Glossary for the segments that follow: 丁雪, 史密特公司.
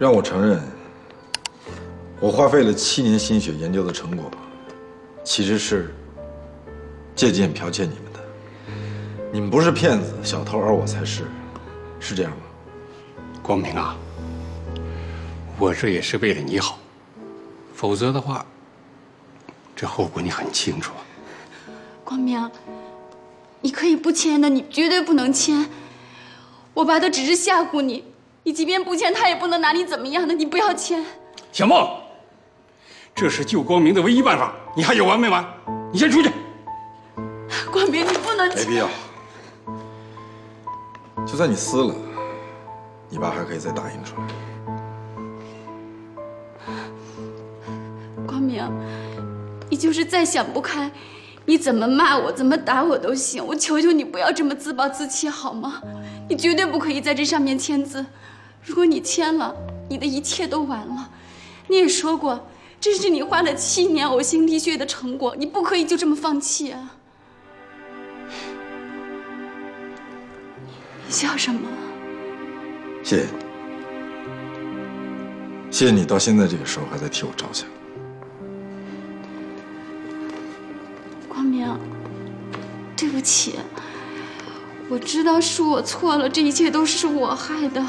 让我承认，我花费了7年心血研究的成果，其实是借鉴剽窃你们的。你们不是骗子、小偷，而我才是，是这样吗？光明啊，我这也是为了你好，否则的话，这后果你很清楚啊。光明，你可以不签的，你绝对不能签。我爸他只是吓唬你。 你即便不签，他也不能拿你怎么样的。你不要签，小梦，这是救光明的唯一办法。你还有完没完？你先出去。光明，你不能签。没必要。就算你撕了，你爸还可以再打印出来。光明，你就是再想不开，你怎么骂我，怎么打我都行。我求求你不要这么自暴自弃，好吗？你绝对不可以在这上面签字。 如果你签了，你的一切都完了。你也说过，这是你花了7年呕心沥血的成果，你不可以就这么放弃啊！你笑什么？谢谢你，谢谢你到现在这个时候还在替我着想。光明，对不起，我知道是我错了，这一切都是我害的。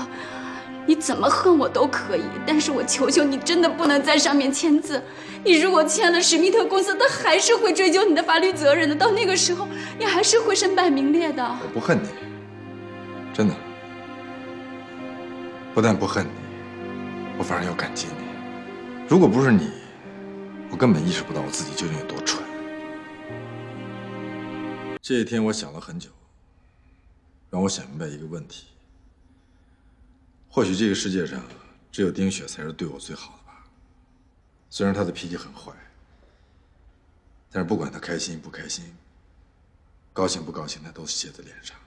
你怎么恨我都可以，但是我求求你，真的不能在上面签字。你如果签了，史密特公司他还是会追究你的法律责任的。到那个时候，你还是会身败名裂的。我不恨你，真的。不但不恨你，我反而要感激你。如果不是你，我根本意识不到我自己究竟有多蠢。这一天，我想了很久，让我想明白一个问题。 或许这个世界上，只有丁雪才是对我最好的吧。虽然她的脾气很坏，但是不管她开心不开心，高兴不高兴，她都写在脸上，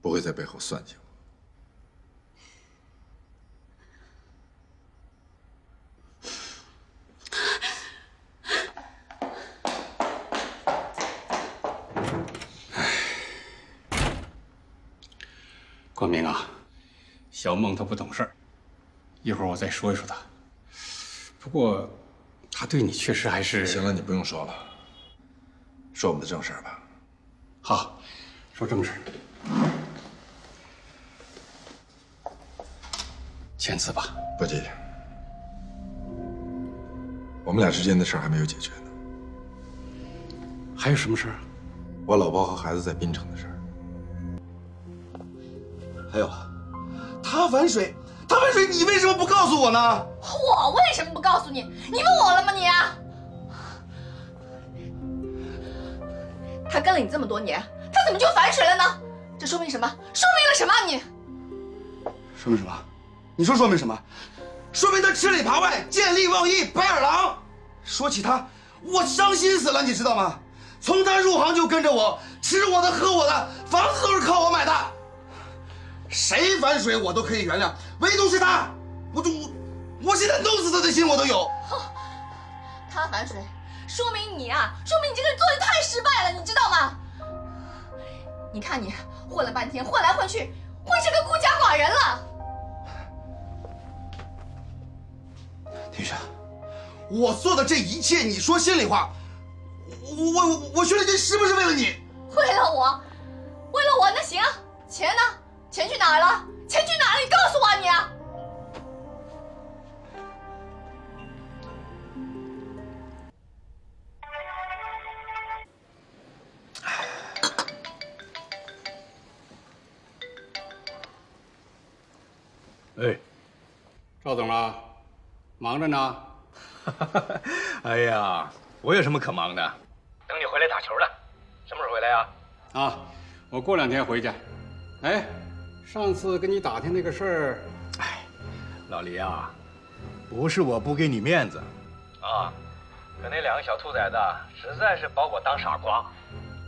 不会在背后算计我。光明啊！ 小梦她不懂事儿，一会儿我再说一说她。不过，她对你确实还是……行了，你不用说了，说我们的正事儿吧。好，说正事儿。签字吧，不急。我们俩之间的事儿还没有解决呢。还有什么事儿？我老婆和孩子在槟城的事儿。还有。 他反水，他反水，你为什么不告诉我呢？我为什么不告诉你？你问我了吗？你啊！他跟了你这么多年，他怎么就反水了呢？这说明什么？说明了什么？你说明什么？你说说明什么？说明他吃里扒外，见利忘义，白眼狼。说起他，我伤心死了，你知道吗？从他入行就跟着我，吃我的，喝我的，房子都是靠我买的。 谁反水我都可以原谅，唯独是他，我现在弄死他的心我都有。他反水，说明你啊，说明你这个人做人太失败了，你知道吗？你看你混了半天，混来混去，混成个孤家寡人了。丁雪，我做的这一切，你说心里话，我学了这是不是为了你？为了我，为了我，那行，钱呢？ 钱去哪儿了？钱去哪儿了？你告诉我你啊！哎，赵总啊，忙着呢。哎呀，我有什么可忙的？等你回来打球了。什么时候回来呀？啊，我过两天回去。哎。 上次跟你打听那个事儿，哎，老黎啊，不是我不给你面子，啊，可那两个小兔崽子实在是把我当傻瓜，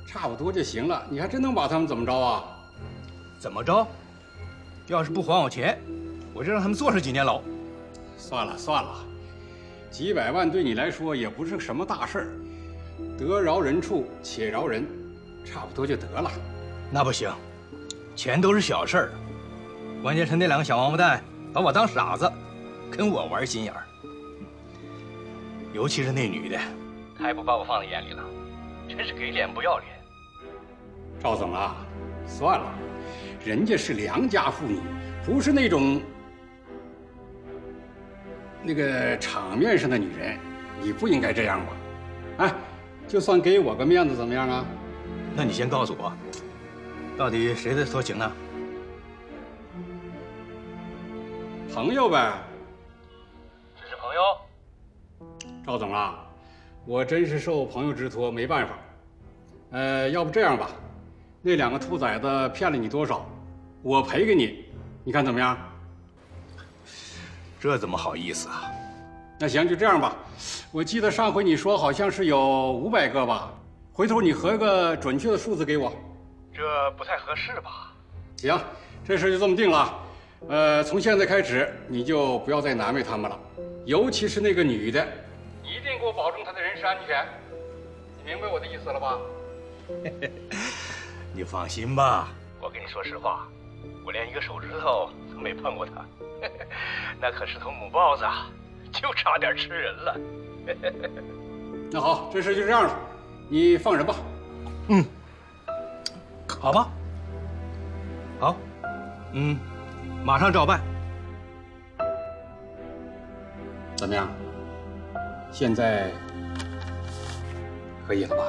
差不多就行了。你还真能把他们怎么着啊？怎么着？要是不还我钱，我就让他们坐上几年牢。算了算了，几百万对你来说也不是什么大事儿，得饶人处且饶人，差不多就得了。那不行。 钱都是小事儿，关键是那两个小王八蛋把我当傻子，跟我玩心眼儿。尤其是那女的，太不把我放在眼里了，真是给脸不要脸。赵总啊，算了，人家是良家妇女，不是那种那个场面上的女人，你不应该这样吧？哎，就算给我个面子，怎么样啊？那你先告诉我，到底谁在偷情呢？ 朋友呗，这是朋友。赵总啊，我真是受朋友之托，没办法。要不这样吧，那两个兔崽子骗了你多少，我赔给你，你看怎么样？这怎么好意思啊？那行，就这样吧。我记得上回你说好像是有500个吧，回头你合个准确的数字给我。这不太合适吧？行，这事就这么定了。 从现在开始，你就不要再难为他们了，尤其是那个女的，一定给我保证她的人身安全。你明白我的意思了吧？你放心吧，我跟你说实话，我连一个手指头都没碰过她，那可是头母豹子，就差点吃人了。那好，这事就这样了，你放人吧。嗯，好吧，好，嗯。 马上照办。怎么样？现在可以了吧？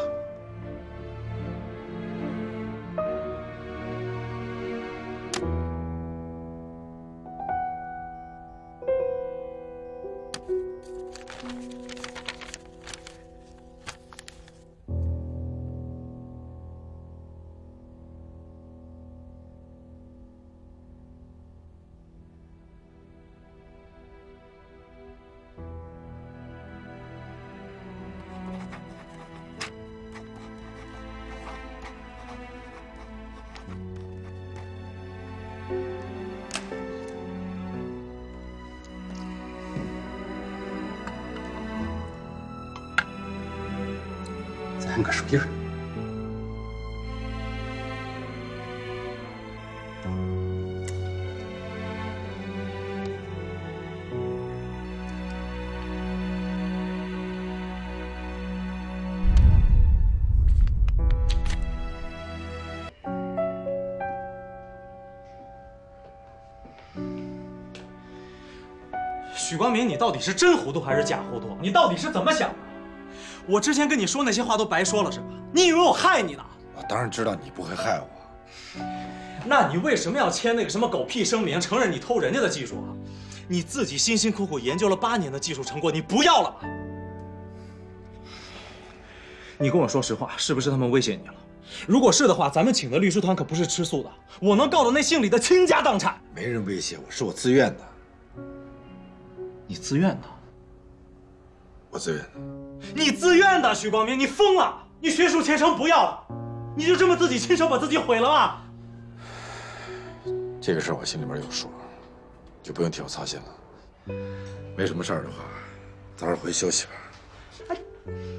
按个手印儿。许光明，你到底是真糊涂还是假糊涂？你到底是怎么想的？ 我之前跟你说那些话都白说了是吧？你以为我害你呢？我当然知道你不会害我。那你为什么要签那个什么狗屁声明，承认你偷人家的技术啊？你自己辛辛苦苦研究了8年的技术成果，你不要了吧？你跟我说实话，是不是他们威胁你了？如果是的话，咱们请的律师团可不是吃素的，我能告到那姓李的倾家荡产。没人威胁我，是我自愿的。你自愿的？我自愿的。 你自愿的，许光明，你疯了！你学术前程不要了，你就这么自己亲手把自己毁了吧？这个事儿我心里面有数，就不用替我操心了。没什么事儿的话，早点回去休息吧。哎。